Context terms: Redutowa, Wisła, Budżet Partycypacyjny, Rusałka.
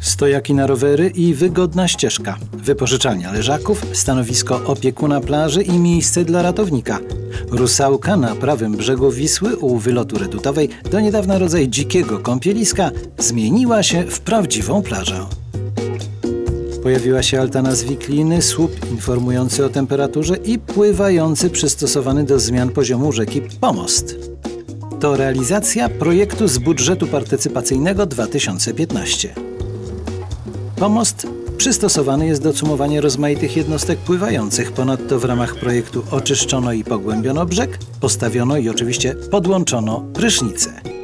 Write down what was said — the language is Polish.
stojaki na rowery i wygodna ścieżka, wypożyczalnia leżaków, stanowisko opiekuna plaży i miejsce dla ratownika. Rusałka na prawym brzegu Wisły u wylotu Redutowej, do niedawna rodzaj dzikiego kąpieliska, zmieniła się w prawdziwą plażę. Pojawiła się altana z wikliny, słup informujący o temperaturze i pływający przystosowany do zmian poziomu rzeki pomost. To realizacja projektu z budżetu partycypacyjnego 2015. Pomost przystosowany jest do cumowania rozmaitych jednostek pływających. Ponadto w ramach projektu oczyszczono i pogłębiono brzeg, postawiono i oczywiście podłączono prysznice.